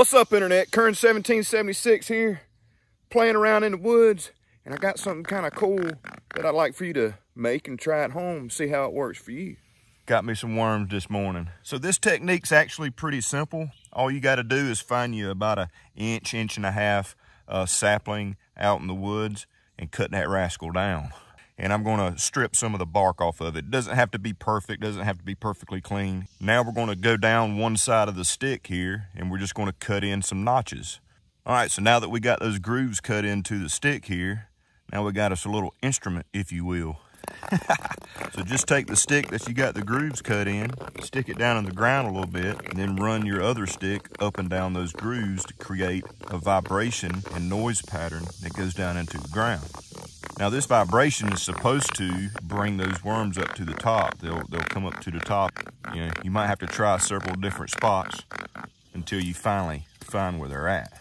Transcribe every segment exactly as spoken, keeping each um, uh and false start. What's up, Internet? Currin seventeen seventy-six here, playing around in the woods, and I got something kind of cool that I'd like for you to make and try at home, see how it works for you. Got me some worms this morning. So this technique's actually pretty simple. All you got to do is find you about an inch, inch and a half uh, sapling out in the woods and cut that rascal down. And I'm going to strip some of the bark off of it. It doesn't have to be perfect, doesn't have to be perfectly clean. Now we're going to go down one side of the stick here, and we're just going to cut in some notches. All right, so now that we got those grooves cut into the stick here, now we got us a little instrument, if you will. So just take the stick that you got the grooves cut in, stick it down in the ground a little bit, and then run your other stick up and down those grooves to create a vibration and noise pattern that goes down into the ground. Now this vibration is supposed to bring those worms up to the top. They'll, they'll come up to the top. You know, you might have to try several different spots until you finally find where they're at.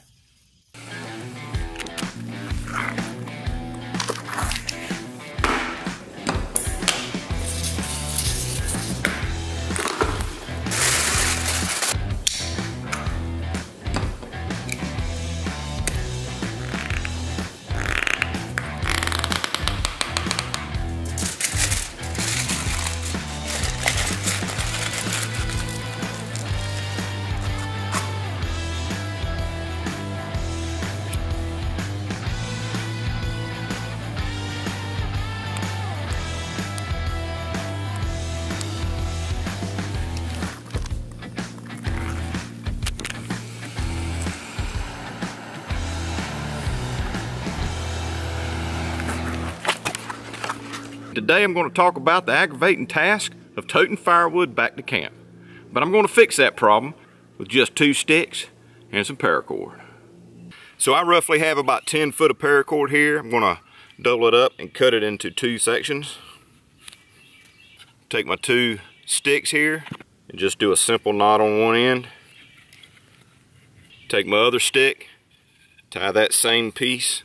Today I'm going to talk about the aggravating task of toting firewood back to camp. But I'm going to fix that problem with just two sticks and some paracord. So I roughly have about ten foot of paracord here. I'm going to double it up and cut it into two sections. Take my two sticks here and just do a simple knot on one end. Take my other stick, tie that same piece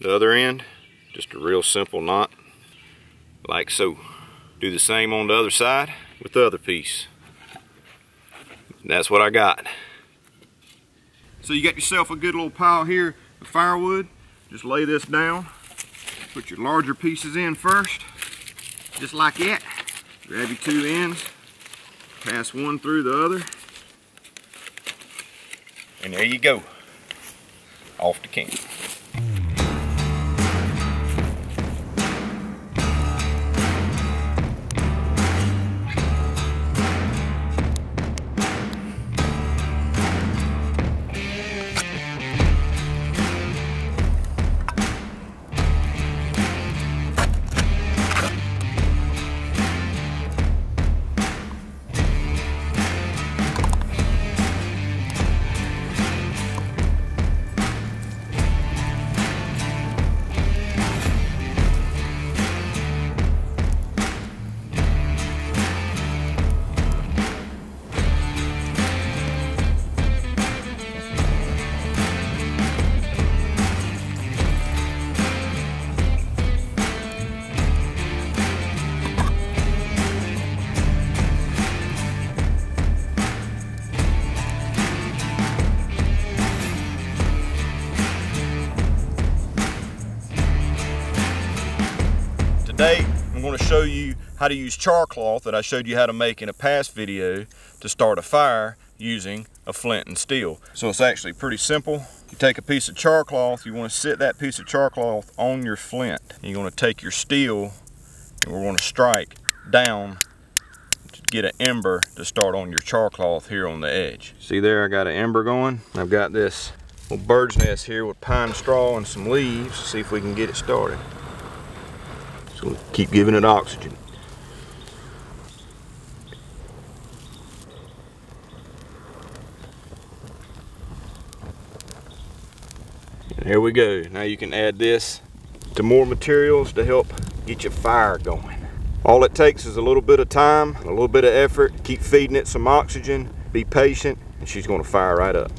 the other end. Just a real simple knot. Like so. Do the same on the other side with the other piece. And that's what I got. So you got yourself a good little pile here of firewood. Just lay this down. Put your larger pieces in first. Just like that. Grab your two ends. Pass one through the other. And there you go. Off to camp. Today, I'm going to show you how to use char cloth that I showed you how to make in a past video to start a fire using a flint and steel. So it's actually pretty simple. You take a piece of char cloth, you want to sit that piece of char cloth on your flint. And you're going to take your steel and we're going to strike down to get an ember to start on your char cloth here on the edge. See there, I got an ember going. I've got this little bird's nest here with pine straw and some leaves. See if we can get it started. So we'll keep giving it oxygen. And there we go. Now you can add this to more materials to help get your fire going. All it takes is a little bit of time, a little bit of effort. Keep feeding it some oxygen, be patient, and she's going to fire right up.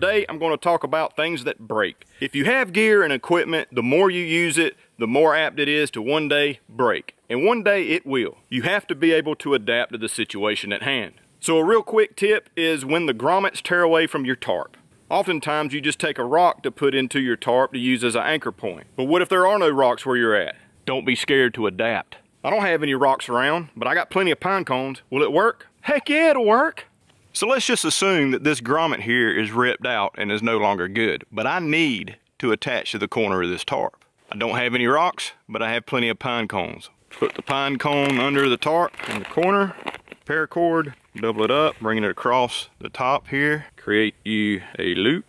today I'm going to talk about things that break. If you have gear and equipment, the more you use it, the more apt it is to one day break. And one day it will. You have to be able to adapt to the situation at hand. So a real quick tip is when the grommets tear away from your tarp. Oftentimes you just take a rock to put into your tarp to use as an anchor point. But what if there are no rocks where you're at? Don't be scared to adapt. I don't have any rocks around, but I got plenty of pine cones. Will it work? Heck yeah, it'll work. So let's just assume that this grommet here is ripped out and is no longer good, but I need to attach to the corner of this tarp. I don't have any rocks, but I have plenty of pine cones. Put the pine cone under the tarp in the corner, paracord, double it up, bringing it across the top here, create you a loop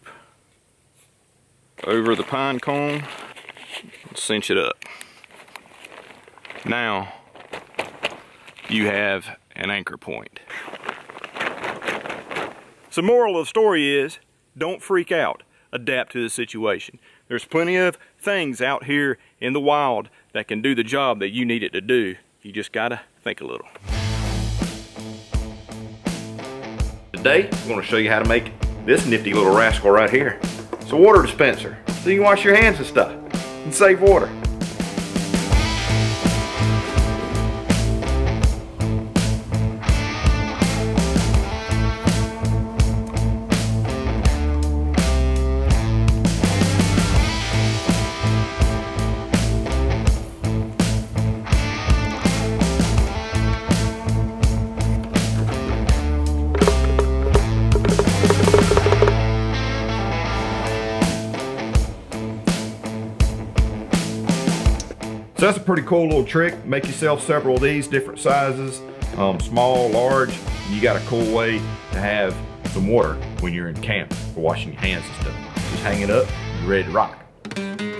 over the pine cone, and cinch it up. Now you have an anchor point. So moral of the story is, don't freak out, adapt to the situation. There's plenty of things out here in the wild that can do the job that you need it to do. You just gotta think a little. Today, I'm gonna show you how to make this nifty little rascal right here. It's a water dispenser, so you can wash your hands and stuff and save water. So that's a pretty cool little trick. Make yourself several of these different sizes, um, small, large. You got a cool way to have some water when you're in camp for washing your hands and stuff. Just hang it up and ready to rock.